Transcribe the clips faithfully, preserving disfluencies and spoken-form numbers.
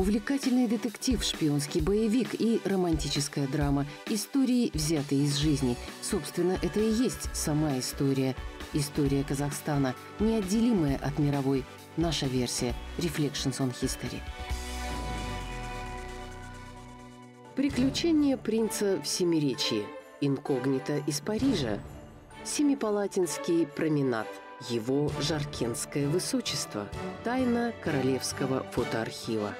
увлекательный детектив, шпионский боевик и романтическая драма. Истории, взятые из жизни. Собственно, это и есть сама история. История Казахстана, неотделимая от мировой. Наша версия «Reflections on History». Приключения принца в Семиречье. Инкогнито из Парижа. Семипалатинский променад. Его жаркентское высочество. Тайна королевского фотоархива.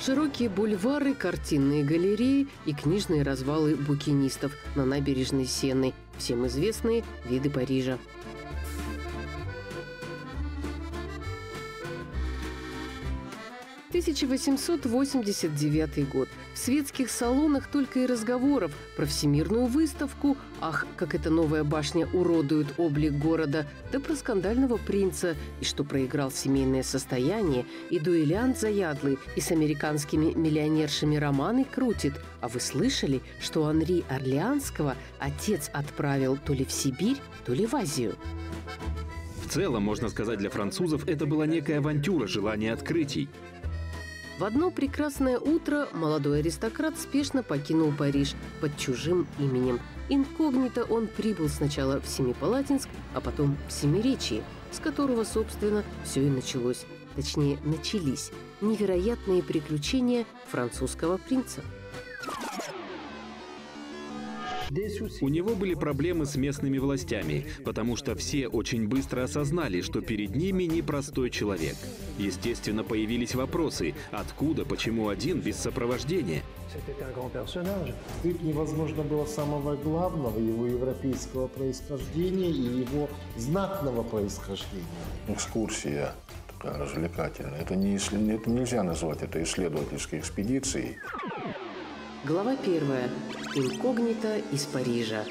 Широкие бульвары, картинные галереи и книжные развалы букинистов на набережной Сены. Всем известные виды Парижа. тысяча восемьсот восемьдесят девятый год. В светских салонах только и разговоров про всемирную выставку, ах, как эта новая башня уродует облик города, да про скандального принца, и что проиграл семейное состояние, и дуэлянт заядлый, и с американскими миллионершами романы крутит. А вы слышали, что Анри Орлеанского отец отправил то ли в Сибирь, то ли в Азию? В целом, можно сказать, для французов это была некая авантюра, желание открытий. В одно прекрасное утро молодой аристократ спешно покинул Париж под чужим именем. Инкогнито он прибыл сначала в Семипалатинск, а потом в Семиречье, с которого, собственно, все и началось. Точнее, начались невероятные приключения французского принца. У него были проблемы с местными властями, потому что все очень быстро осознали, что перед ними непростой человек. Естественно, появились вопросы: откуда, почему один, без сопровождения? Тут невозможно было самого главного, его европейского происхождения и его знатного происхождения. Экскурсия такая развлекательная. Это, не, это нельзя назвать, это исследовательской экспедицией. Глава первая. Инкогнито из Парижа.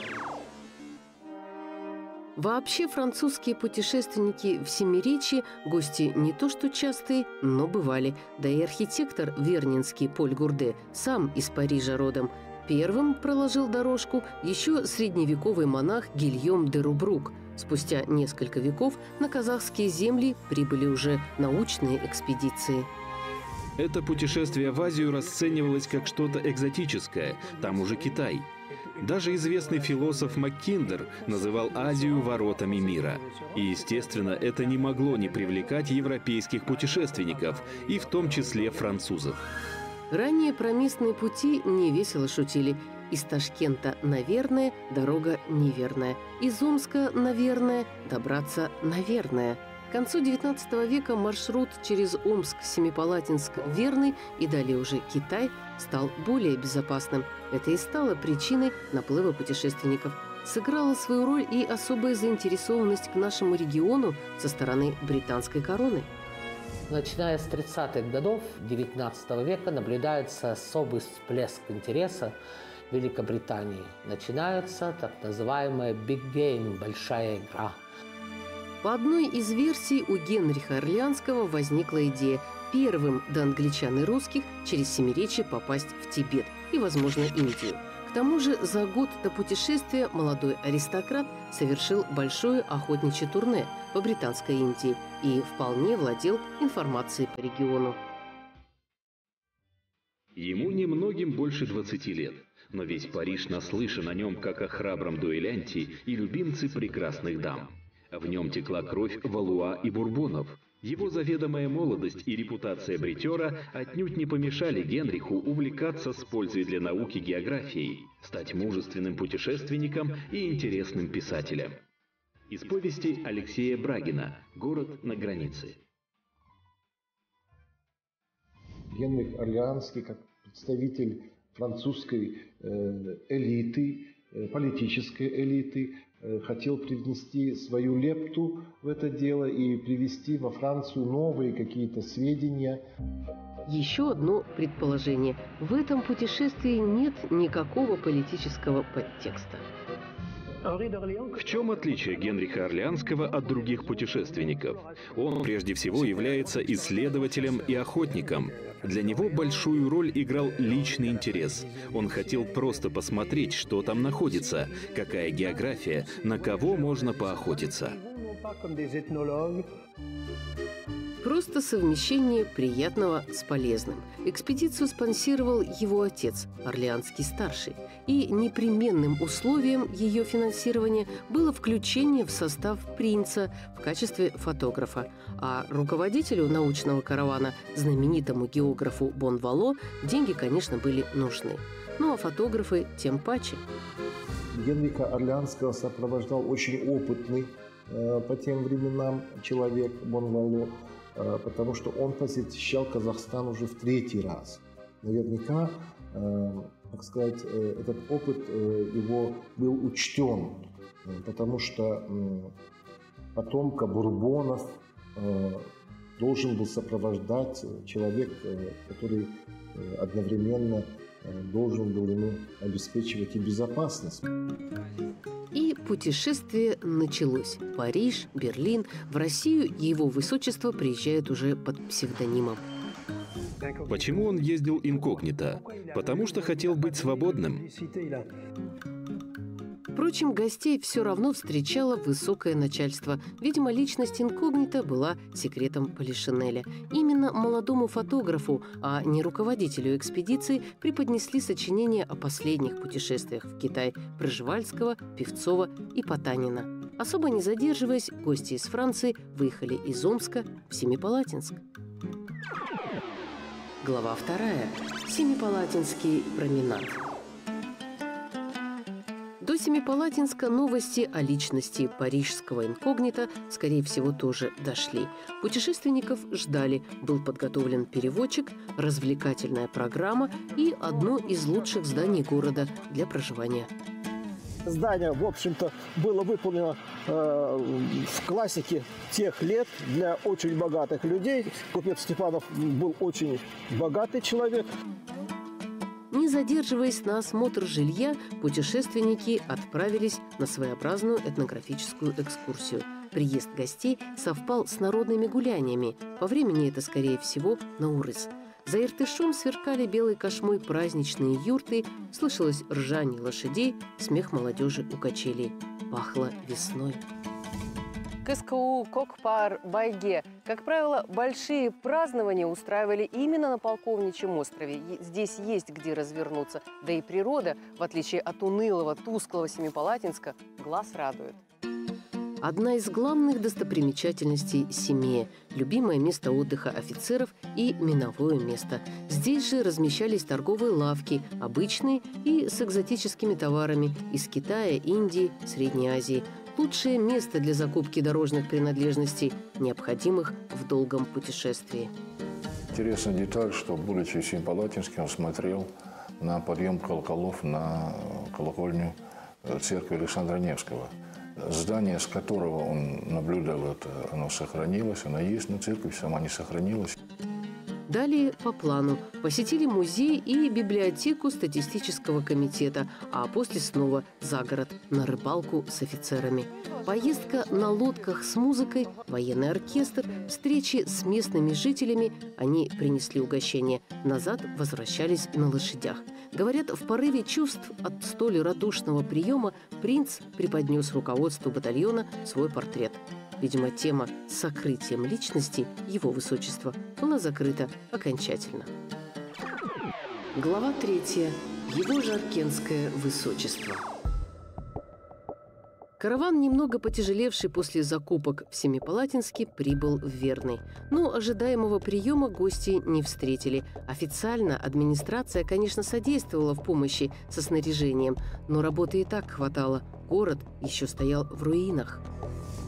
Вообще французские путешественники в Семиречье гости не то что частые, но бывали. Да и архитектор вернинский Поль Гурде сам из Парижа родом. Первым проложил дорожку еще средневековый монах Гильом де Рубрук. Спустя несколько веков на казахские земли прибыли уже научные экспедиции. Это путешествие в Азию расценивалось как что-то экзотическое, там уже Китай. Даже известный философ Маккиндер называл Азию воротами мира. И, естественно, это не могло не привлекать европейских путешественников, и в том числе французов. Ранее про местные пути невесело шутили. Из Ташкента, наверное, дорога неверная. Из Омска, наверное, добраться, наверное. К концу девятнадцатого века маршрут через Омск, Семипалатинск, Верный и далее уже Китай стал более безопасным. Это и стало причиной наплыва путешественников. Сыграла свою роль и особая заинтересованность к нашему региону со стороны британской короны. Начиная с тридцатых годов девятнадцатого века наблюдается особый всплеск интереса в Великобритании. Начинается так называемая «big game» – «большая игра». По одной из версий у Генриха Орлеанского возникла идея первым до англичан и русских через Семиречье попасть в Тибет и, возможно, Индию. К тому же за год до путешествия молодой аристократ совершил большое охотничье турне по Британской Индии и вполне владел информацией по региону. Ему немногим больше двадцати лет, но весь Париж наслышан о нем как о храбром дуэлянте и любимце прекрасных дам. В нем текла кровь Валуа и Бурбонов. Его заведомая молодость и репутация бритера отнюдь не помешали Генриху увлекаться с пользой для науки географией, стать мужественным путешественником и интересным писателем. Из повести Алексея Брагина «Город на границе». Генрих Орлеанский, как представитель французской элиты, политической элиты, хотел привнести свою лепту в это дело и привести во Францию новые какие-то сведения. Еще одно предположение. В этом путешествии нет никакого политического подтекста. В чем отличие Генриха Орлеанского от других путешественников? Он прежде всего является исследователем и охотником. Для него большую роль играл личный интерес. Он хотел просто посмотреть, что там находится, какая география, на кого можно поохотиться. Просто совмещение приятного с полезным. Экспедицию спонсировал его отец, Орлеанский-старший, и непременным условием ее финансирования было включение в состав принца в качестве фотографа, а руководителю научного каравана, знаменитому географу Бонвало, деньги, конечно, были нужны. Ну а фотографы тем паче. Генриха Орлеанского сопровождал очень опытный э, по тем временам человек Бонвало, э, потому что он посещал Казахстан уже в третий раз. Наверняка, э, так сказать, э, этот опыт э, его был учтен, э, потому что э, потомка Бурбонов э, должен был сопровождать человек, э, который э, одновременно должен был ему обеспечивать и безопасность. И путешествие началось. Париж, Берлин. В Россию его высочество приезжает уже под псевдонимом. Почему он ездил инкогнито? Потому что хотел быть свободным. Впрочем, гостей все равно встречало высокое начальство. Видимо, личность инкогнито была секретом Полишинеля. Именно молодому фотографу, а не руководителю экспедиции, преподнесли сочинения о последних путешествиях в Китай Пржевальского, Певцова и Потанина. Особо не задерживаясь, гости из Франции выехали из Омска в Семипалатинск. Глава вторая. Семипалатинский променад. До Семипалатинска новости о личности парижского инкогнито, скорее всего, тоже дошли. Путешественников ждали. Был подготовлен переводчик, развлекательная программа и одно из лучших зданий города для проживания. Здание, в общем-то, было выполнено э, в классике тех лет для очень богатых людей. Купец Степанов был очень богатый человек. Не задерживаясь на осмотр жилья, путешественники отправились на своеобразную этнографическую экскурсию. Приезд гостей совпал с народными гуляниями. По времени это, скорее всего, наурыз. За Иртышом сверкали белой кошмой праздничные юрты, слышалось ржание лошадей, смех молодежи у качелей. Пахло весной. КСКУ Кокпар Байге. Как правило, большие празднования устраивали именно на Полковничьем острове. Здесь есть где развернуться. Да и природа, в отличие от унылого, тусклого Семипалатинска, глаз радует. Одна из главных достопримечательностей Семея – любимое место отдыха офицеров и миновое место. Здесь же размещались торговые лавки, обычные и с экзотическими товарами из Китая, Индии, Средней Азии. Лучшее место для закупки дорожных принадлежностей, необходимых в долгом путешествии. Интересная деталь, что, будучи в Семипалатинске, он смотрел на подъем колоколов на колокольню церкви Александра Невского. Здание, с которого он наблюдал, это, оно сохранилось, оно есть, но церковь сама не сохранилась. Далее по плану посетили музей и библиотеку статистического комитета, а после снова за город на рыбалку с офицерами. Поездка на лодках с музыкой, военный оркестр, встречи с местными жителями, они принесли угощение, назад возвращались на лошадях. Говорят, в порыве чувств от столь радушного приема принц преподнес руководству батальона свой портрет. Видимо, тема с сокрытием личности его высочества была закрыта окончательно. Глава третья. Его жаркентское высочество. Караван, немного потяжелевший после закупок в Семипалатинске, прибыл в Верный. Но ожидаемого приема гости не встретили. Официально администрация, конечно, содействовала в помощи со снаряжением, но работы и так хватало. Город еще стоял в руинах.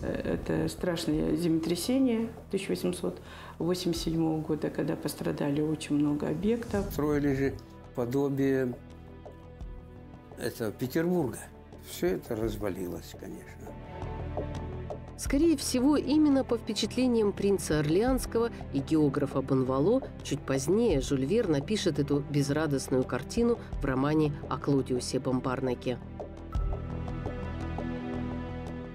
Это страшное землетрясение тысяча восемьсот восемьдесят седьмого года, когда пострадали очень много объектов. Строили же подобие этого Петербурга. Все это развалилось, конечно. Скорее всего, именно по впечатлениям принца Орлеанского и географа Бонвало чуть позднее Жюль Верн напишет эту безрадостную картину в романе о Клодиусе Бомбарнаке.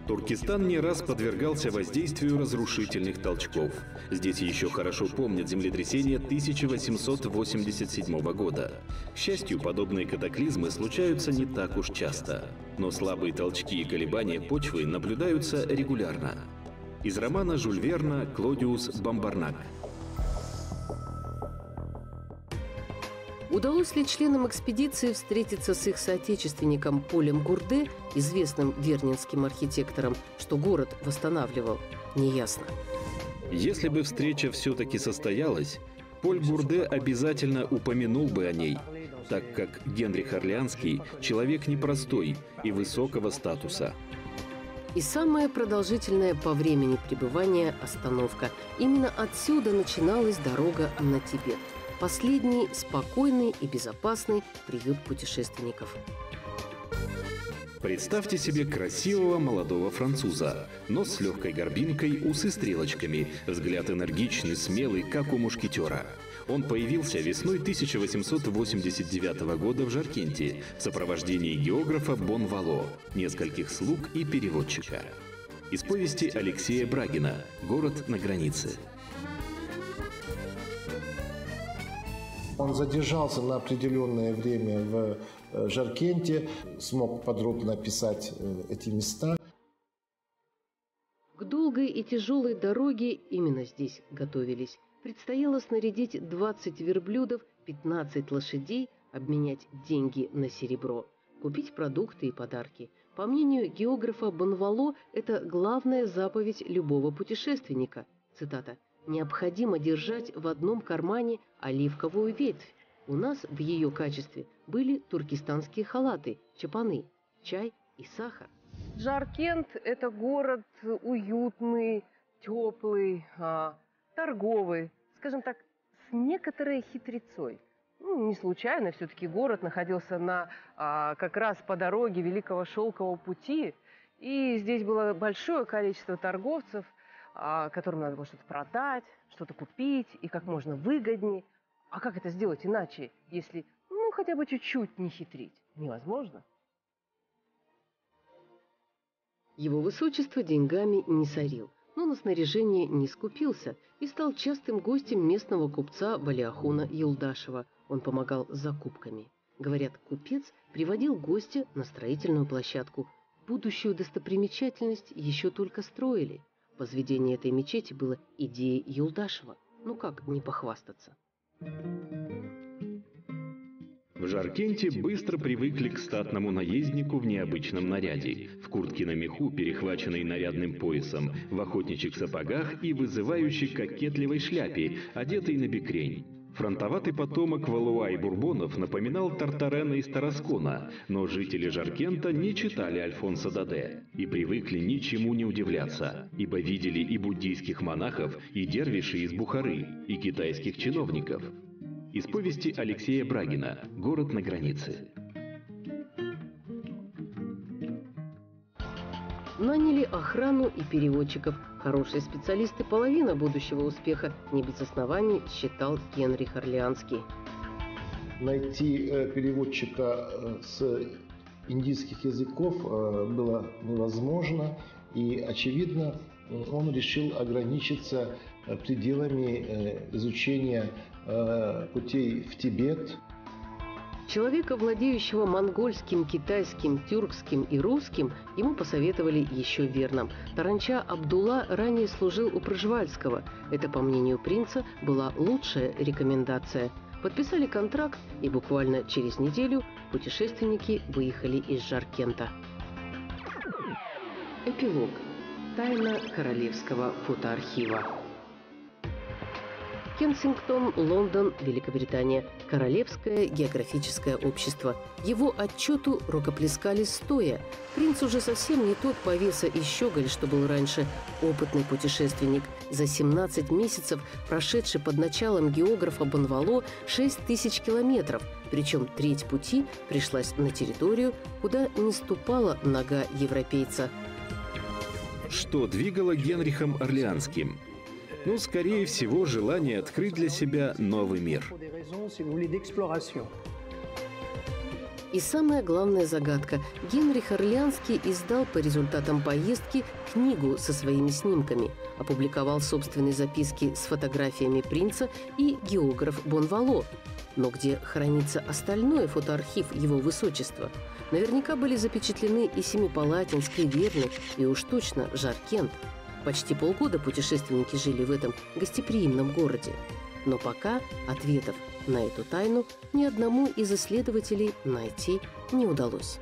Туркестан не раз подвергался воздействию разрушительных толчков. Здесь еще хорошо помнят землетрясение тысяча восемьсот восемьдесят седьмого года. К счастью, подобные катаклизмы случаются не так уж часто. Но слабые толчки и колебания почвы наблюдаются регулярно. Из романа Жюль Верна «Клодиус Бомбарнак». Удалось ли членам экспедиции встретиться с их соотечественником Полем Гурде, известным вернинским архитектором, что город восстанавливал, неясно. Если бы встреча все-таки состоялась, Поль Гурде обязательно упомянул бы о ней, так как Генрих Орлеанский – человек непростой и высокого статуса. И самая продолжительная по времени пребывания остановка. Именно отсюда начиналась дорога на Тибет. Последний спокойный и безопасный приют путешественников. Представьте себе красивого молодого француза. Нос с легкой горбинкой, усы стрелочками, взгляд энергичный, смелый, как у мушкетера. Он появился весной тысяча восемьсот восемьдесят девятого года в Жаркенте в сопровождении географа Бонвало, нескольких слуг и переводчика. Из повести Алексея Брагина «Город на границе». Он задержался на определенное время в Жаркенте, смог подробно описать эти места. К долгой и тяжелой дороге именно здесь готовились. Предстояло снарядить двадцать верблюдов, пятнадцать лошадей, обменять деньги на серебро, купить продукты и подарки. По мнению географа Бонвало, это главная заповедь любого путешественника. Цитата. «Необходимо держать в одном кармане оливковую ветвь. У нас в ее качестве были туркестанские халаты, чапаны, чай и сахар». Жаркент – это город уютный, теплый, торговый, скажем так, с некоторой хитрецой. Ну, не случайно все-таки город находился на, как раз по дороге Великого Шелкового пути, и здесь было большое количество торговцев, которым надо было что-то продать, что-то купить, и как можно выгоднее. А как это сделать иначе, если, ну, хотя бы чуть-чуть не хитрить? Невозможно. Его высочество деньгами не сорил, но на снаряжение не скупился и стал частым гостем местного купца Валиахуна Юлдашева. Он помогал с закупками. Говорят, купец приводил гостя на строительную площадку. Будущую достопримечательность еще только строили. Возведение этой мечети было идеей Юлдашева. Ну как не похвастаться? В Жаркенте быстро привыкли к статному наезднику в необычном наряде. В куртке на меху, перехваченной нарядным поясом, в охотничьих сапогах и вызывающей кокетливой шляпе, одетой на бекрень. Фронтоватый потомок Валуа и Бурбонов напоминал Тартарена из Тараскона, но жители Жаркента не читали Альфонса Даде и привыкли ничему не удивляться, ибо видели и буддийских монахов, и дервишей из Бухары, и китайских чиновников. Из повести Алексея Брагина «Город на границе». Наняли охрану и переводчиков. Хорошие специалисты – половина будущего успеха, не без оснований считал Генрих Орлеанский. Найти переводчика с индийских языков было невозможно, и, очевидно, он решил ограничиться пределами изучения путей в Тибет. Человека, владеющего монгольским, китайским, тюркским и русским, ему посоветовали еще верным. Таранча Абдулла ранее служил у Пржевальского. Это, по мнению принца, была лучшая рекомендация. Подписали контракт, и буквально через неделю путешественники выехали из Жаркента. Эпилог. Тайна Королевского фотоархива. Кенсингтон, Лондон, Великобритания. Королевское географическое общество. Его отчету рукоплескали стоя. Принц уже совсем не тот повеса и щеголь, что был раньше. Опытный путешественник, за семнадцать месяцев прошедший под началом географа Бонвало шесть тысяч километров. Причем треть пути пришлась на территорию, куда не ступала нога европейца. Что двигало Генрихом Орлеанским? Ну, скорее всего, желание открыть для себя новый мир. И самая главная загадка. Генрих Орлеанский издал по результатам поездки книгу со своими снимками, опубликовал собственные записки с фотографиями принца и географ Бонвало. Но где хранится остальной фотоархив его высочества? Наверняка были запечатлены и Семипалатинск, и Верный, и уж точно Жаркент. Почти полгода путешественники жили в этом гостеприимном городе. Но пока ответов на эту тайну ни одному из исследователей найти не удалось.